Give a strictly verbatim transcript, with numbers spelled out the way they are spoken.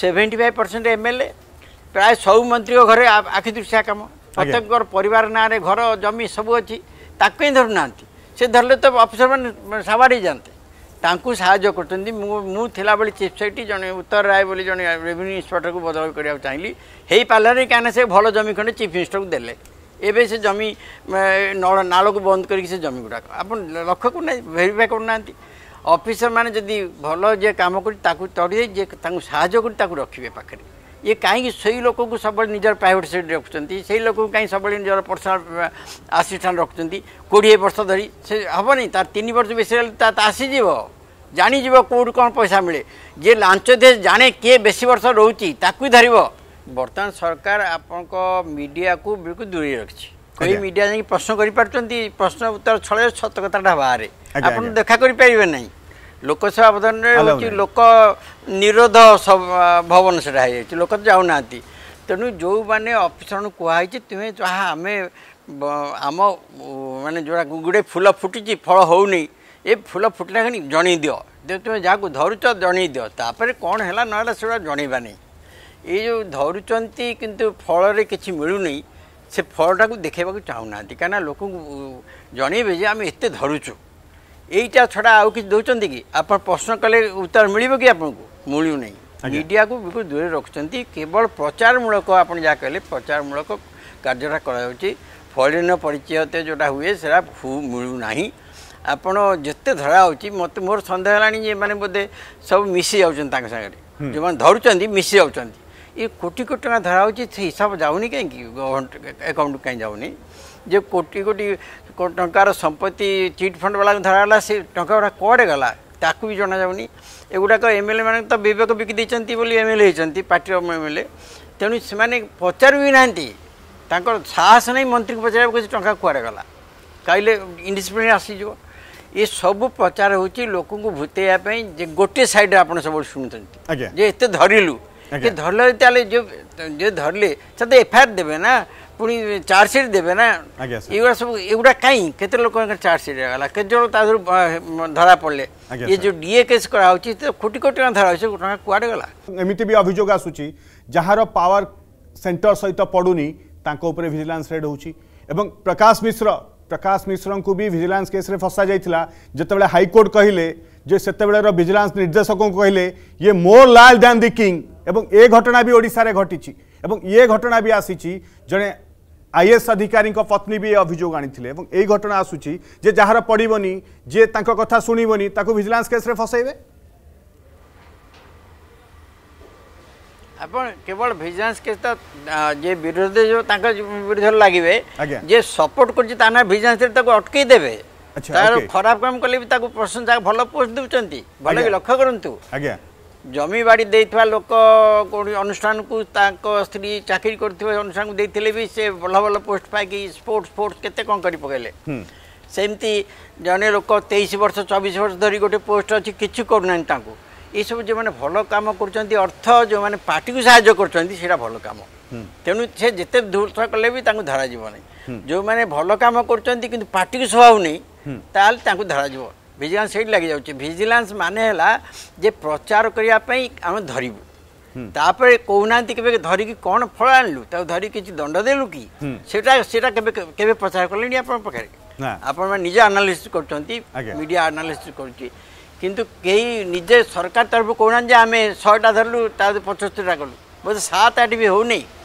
Seventy five percent M L A प्राय सब मंत्री घर आखि दृष्टिया कम प्रत्येक पर ना घर जमी सब अच्छी ताक ही धरू ना से धरले तो अफिसर मैंने सावाड़ी जाते साहय कर चीफ सेक्रेटरी जन उत्तर राय बोली जन रेवेन्यू इन्स्पेक्टर को बदल कर चाहिए हो पार्लानी कहीं से भल जमी खंडे चीफ मिनिस्टर को देले एवं से जमी नाल को बंद कर जमी गुड़ाक आप लक्ष्य को भेरीफाई करना अफिसर मैंने जदि भल जे कम कर तड़ी जे साहय कर रखे पाखे ये कहीं सही लोक को सब निजर प्राइवेट सेक्टर रखुच्च से लोक कहीं सब निजर पर्सनाल आसीस्टाट रखुच्च कोड़े वर्ष धरी से हम नहीं तार तीन वर्ष बेस आसीज जाणीज कौट कौन पैसा मिले जे लांच दे जाने किए बेस वर्ष रोची ताकू धर बर्तमान सरकार आपण मीडिया को बिल्कुल दूरे रखी कई मीडिया जा प्रश्न कर प्रश्न उत्तर छल सत कथा बाहर आप देखा करें ना लोकसेवा अवधान लोक निरोध भवन से लोक तो जाऊना तेणु जो मैंने अफिसर कहुई तुम्हें जहाँ आम आम मान जो गोटे फूल फुटी फल होनी ये फूल फुटला खाने जन दि तुम्हें जहाँ धरुच जन दिपर कौन है ना से जनवा नहीं ये जो धरुंच कितु फल कि मिलूनी से फलटा को देखा चाहूना कहीं लोक जनइबे आम एत धरुचु यहीटा छड़ा आउ कि दौरान कि आप प्रश्न कले उत्तर मिल कि आपको मिलू नहीं मीडिया को बिल्कुल दूरे रखुच्च केवल प्रचारमूलक आप जहाँ कहले प्रचारमूलक कार्यटा कर फलन परिचय जोटा हुए से मिलूना आपड़ जिते धरा होती मत मोर सन्देह है मैंने बोधे सब मिसी जागे जो मैंने धरुँच मिसी जा कोटी कोटी टाँग धरा हो हिसाब जाऊनी कहीं अकाउंट कहीं जाऊनी जे कोटी कोटी टंकार संपत्ति चिट फंड वाला धराला से टाँचा कड़े गला ताकू भी जना जाऊनी एगुड़ाक एम एल ए मैंने तो बेबक बिकी देती एम एल ए होती पार्टी एम एल ए तेणु से मैंने पचारू भी ना साहस नहीं मंत्री को पचार किसी टाँचा कड़े गला कहले इंडिपेडेंट आसीज ये सब प्रचार होक भूतैयापी गोटे सैड आप सब शुणुंट जे एत धरलु ये धरले ताले जो जो धरले सब एफआईआर देवे ना पुणी चार्जसीट देवे ना युवा सब युवा कहीं केते लोक चार्जसीट गला के जो तादर धरा पड़े ये जो डीए केस करा होची तो कोटी कोटी टाका धरा होची टाका कुआडे गला एमिति भी अभियोग आसुची जहार पावर सेंटर सहित पडुनी तांको ऊपर विजिलेंस रेड होची एवं प्रकाश मिश्र प्रकाश मिश्र को भी विजिलेंस केस रे फसा जाइथिला जतबेला हाई कोर्ट कहिले जे सेतेबेला विजिलेंस निर्देशक को कहिले ये मोर लाल दैन द किंग एवं ए घटना भी ओडिशा रे घटी एवं ये घटना भी आसी जड़े आईएएस अधिकारी पत्नी भी अभियोग आनी ए घटना आसूची जे जार पड़बनी जे तांको कथा शुणबनी विजिलेंस केस रे फसैबे अपन केवल विजिलेंस केस जे विरोध जो तांका विरोध लागिवे जे सपोर्ट करजी ताना विजिलेंस रे ताको अटके देबे तार खराब काम कले भी ताको प्रशंसा भलो पोस्ट दुचंती भले लक्ष्य करंतु आज्ञा जमीबाड़ी देता लोक अनुष्ठान को स्त्री चाकरी अनुष्ठान को देते भी से भल भल पोस्ट पाई स्पोर्ट्स स्पोर्ट्स केते कौन कर पकड़े सेमती जड़े लोक तेईस वर्ष चौबीस वर्ष धरी गोटे पोस्ट अच्छी किसी करना ये सब जो मैंने भल कम कर अर्थ जो मैंने पार्टी को साहय कर भल कम तेणु से जिते दूर कले भी धरा जीव नहीं जो मैंने भल कम कर पार्टी को सुहाऊनी ताल धरा जीव विजिलेंस से लग जाऊँगी विजिलेंस माने हला जे प्रचार करने आम धरबू तापर कहना के धरिकी कौन फल आनलु तो धरिक किसी दंड देलु कि के प्रचार कले पाखे आपजे आनालीस कर मीडिया आनालीस कर किंतु कई निजे सरकार तरफ कहना आम शहटा धरलु पचहत्तर कलु बोलते सात आठ भी हो नहीं।